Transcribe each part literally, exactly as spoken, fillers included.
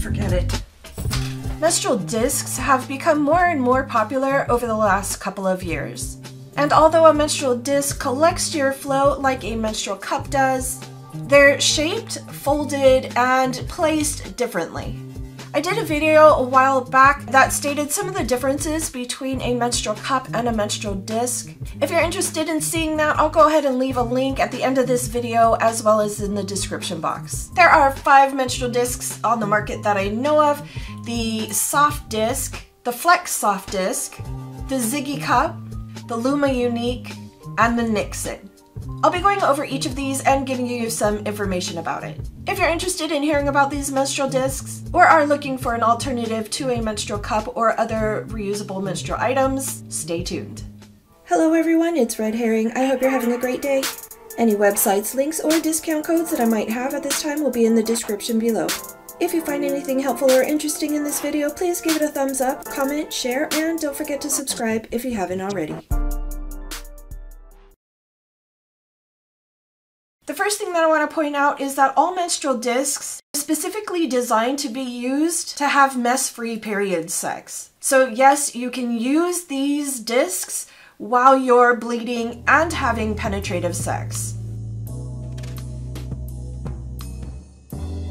Forget it. Menstrual discs have become more and more popular over the last couple of years. And although a menstrual disc collects your flow like a menstrual cup does, they're shaped, folded, and placed differently. I did a video a while back that stated some of the differences between a menstrual cup and a menstrual disc. If you're interested in seeing that, I'll go ahead and leave a link at the end of this video as well as in the description box. There are five menstrual discs on the market that I know of: the Soft Disc, the Flex Soft Disc, the Ziggy Cup, the Lumma Unique, and the Nixit. I'll be going over each of these and giving you some information about it. If you're interested in hearing about these menstrual discs, or are looking for an alternative to a menstrual cup or other reusable menstrual items, stay tuned. Hello everyone, it's Red Herring. I hope you're having a great day. Any websites, links, or discount codes that I might have at this time will be in the description below. If you find anything helpful or interesting in this video, please give it a thumbs up, comment, share, and don't forget to subscribe if you haven't already. The first thing that I want to point out is that all menstrual discs are specifically designed to be used to have mess-free period sex. So yes, you can use these discs while you're bleeding and having penetrative sex.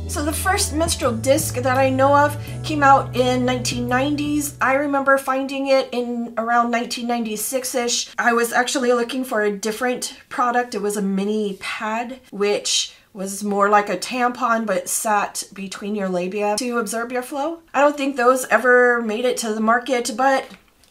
So the first menstrual disc that I know of came out in nineteen nineties. I remember finding it in around nineteen ninety-six-ish. I was actually looking for a different product. It was a mini pad, which was more like a tampon but sat between your labia to absorb your flow. I don't think those ever made it to the market, but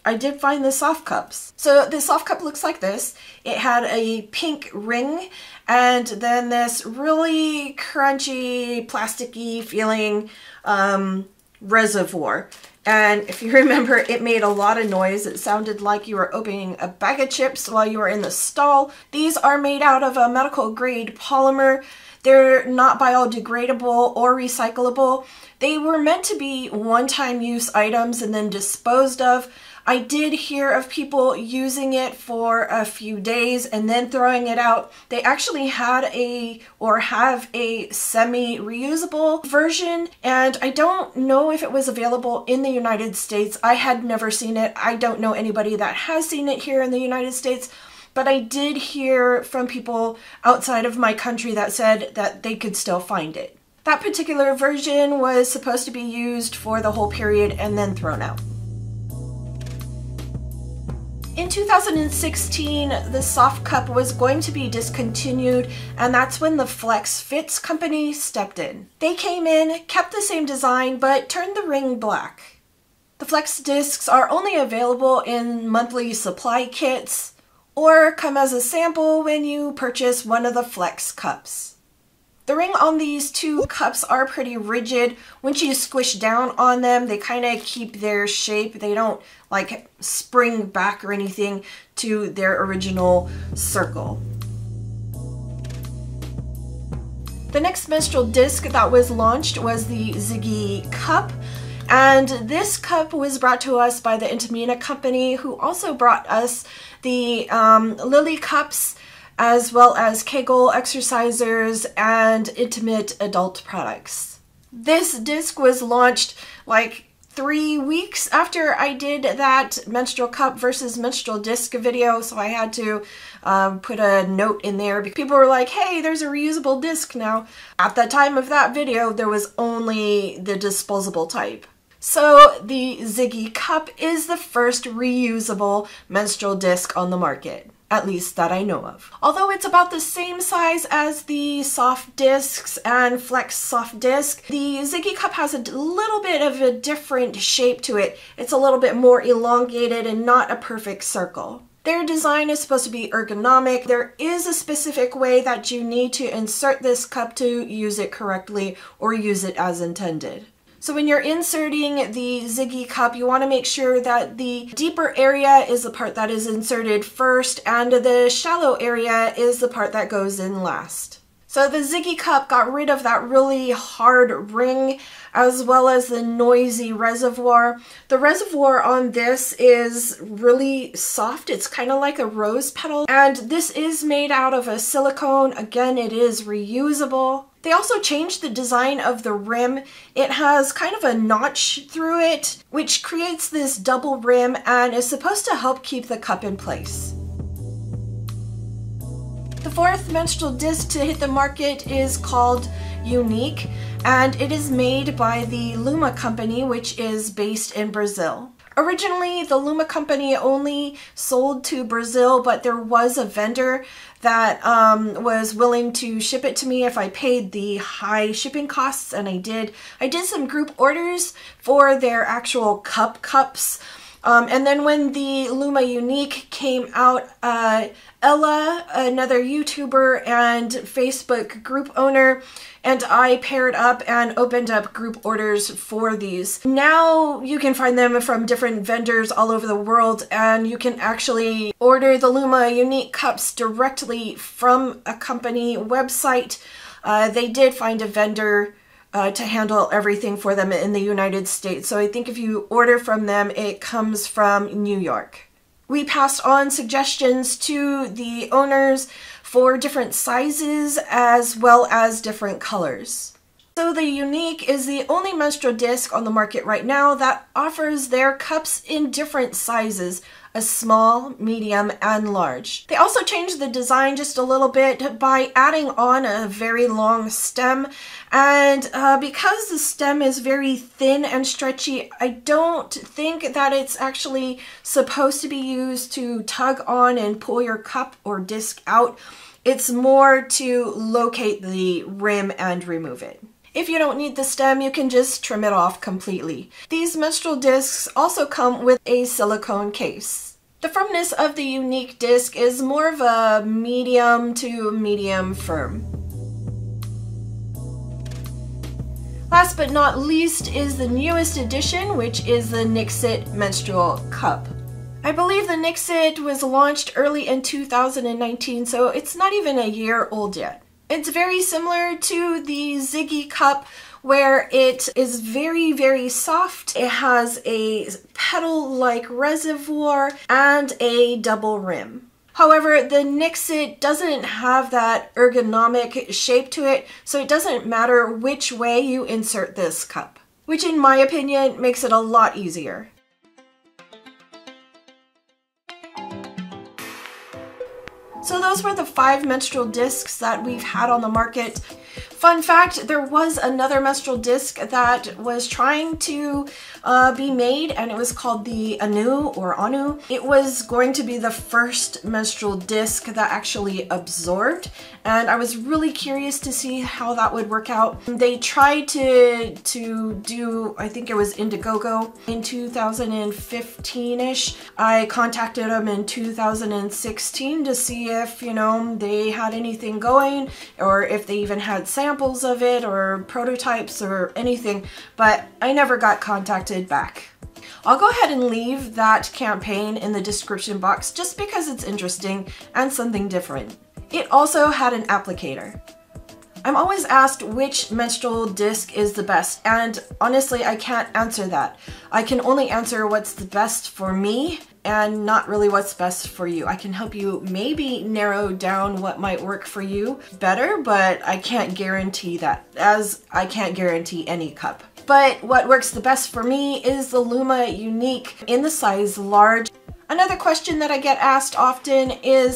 I did find the soft cups. So the soft cup looks like this. It had a pink ring and then this really crunchy, plasticky feeling um, reservoir. And if you remember, it made a lot of noise. It sounded like you were opening a bag of chips while you were in the stall. These are made out of a medical grade polymer. They're not biodegradable or recyclable. They were meant to be one-time use items and then disposed of. I did hear of people using it for a few days and then throwing it out. They actually had a, or have a semi-reusable version, and I don't know if it was available in the United States. I had never seen it. I don't know anybody that has seen it here in the United States, but I did hear from people outside of my country that said that they could still find it. That particular version was supposed to be used for the whole period and then thrown out. In two thousand sixteen, the soft cup was going to be discontinued, and that's when the Flex Fits company stepped in. They came in, kept the same design, but turned the ring black. The Flex discs are only available in monthly supply kits or come as a sample when you purchase one of the Flex cups. The ring on these two cups are pretty rigid. Once you squish down on them, they kind of keep their shape. They don't like spring back or anything to their original circle. The next menstrual disc that was launched was the Ziggy Cup. And this cup was brought to us by the Intimina company, who also brought us the um, Lily cups, as well as Kegel exercisers and intimate adult products. This disc was launched like three weeks after I did that menstrual cup versus menstrual disc video, so I had to um, put a note in there. People were like, hey, there's a reusable disc now. At the time of that video, there was only the disposable type. So the Ziggy Cup is the first reusable menstrual disc on the market, at least that I know of. Although it's about the same size as the soft discs and Flex soft disc, the Ziggy Cup has a little bit of a different shape to it. It's a little bit more elongated and not a perfect circle. Their design is supposed to be ergonomic. There is a specific way that you need to insert this cup to use it correctly or use it as intended. So when you're inserting the Ziggy Cup, you want to make sure that the deeper area is the part that is inserted first and the shallow area is the part that goes in last. So the Ziggy Cup got rid of that really hard ring as well as the noisy reservoir. The reservoir on this is really soft. It's kind of like a rose petal. And this is made out of a silicone. Again, it is reusable. They also changed the design of the rim. It has kind of a notch through it, which creates this double rim and is supposed to help keep the cup in place. The fourth menstrual disc to hit the market is called Unique, and it is made by the Lumma Company, which is based in Brazil. Originally, the Lumma Company only sold to Brazil, but there was a vendor that um, was willing to ship it to me if I paid the high shipping costs, and I did. I did some group orders for their actual cup cups. Um, and then when the Lumma Unique came out, uh, Ella, another YouTuber and Facebook group owner, and I paired up and opened up group orders for these. Now you can find them from different vendors all over the world, and you can actually order the Lumma Unique cups directly from a company website. Uh, they did find a vendor Uh, to handle everything for them in the United States. So I think if you order from them, it comes from New York. We passed on suggestions to the owners for different sizes as well as different colors. So the Unique is the only menstrual disc on the market right now that offers their cups in different sizes: a small, medium, and large. They also changed the design just a little bit by adding on a very long stem. And uh, because the stem is very thin and stretchy, I don't think that it's actually supposed to be used to tug on and pull your cup or disc out. It's more to locate the rim and remove it. If you don't need the stem, you can just trim it off completely. These menstrual discs also come with a silicone case. The firmness of the Unique disc is more of a medium to medium firm. Last but not least is the newest addition, which is the Nixit menstrual cup. I believe the Nixit was launched early in two thousand nineteen, so it's not even a year old yet. It's very similar to the Ziggy Cup, where it is very, very soft. It has a petal-like reservoir and a double rim. However, the Nixit doesn't have that ergonomic shape to it, so it doesn't matter which way you insert this cup, which in my opinion makes it a lot easier. So those were the five menstrual discs that we've had on the market. Fun fact, there was another menstrual disc that was trying to uh, be made, and it was called the Anu or Anu. It was going to be the first menstrual disc that actually absorbed, and I was really curious to see how that would work out. They tried to, to do, I think it was Indiegogo in two thousand fifteen-ish. I contacted them in two thousand sixteen to see if, you know, they had anything going or if they even had samples of it or prototypes or anything, but I never got contacted back. I'll go ahead and leave that campaign in the description box just because it's interesting and something different. It also had an applicator. I'm always asked which menstrual disc is the best, and honestly, I can't answer that. I can only answer what's the best for me and not really what's best for you. I can help you maybe narrow down what might work for you better, but I can't guarantee that, as I can't guarantee any cup. But what works the best for me is the Lumma Unique in the size large. Another question that I get asked often is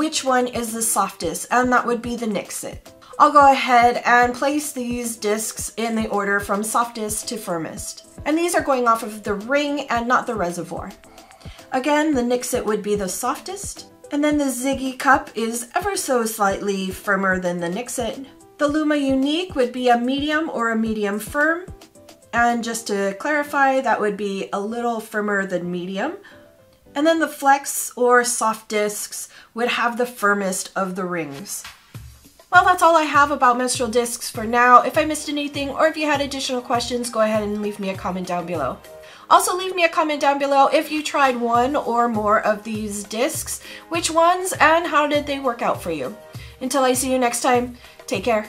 which one is the softest, and that would be the Nixit. I'll go ahead and place these discs in the order from softest to firmest. And these are going off of the ring and not the reservoir. Again, the Nixit would be the softest, and then the Ziggy Cup is ever so slightly firmer than the Nixit. The Lumma Unique would be a medium or a medium firm, and just to clarify, that would be a little firmer than medium. And then the Flex or soft discs would have the firmest of the rings. Well, that's all I have about menstrual discs for now. If I missed anything or if you had additional questions, go ahead and leave me a comment down below. Also, leave me a comment down below if you tried one or more of these discs, which ones, and how did they work out for you. Until I see you next time, take care.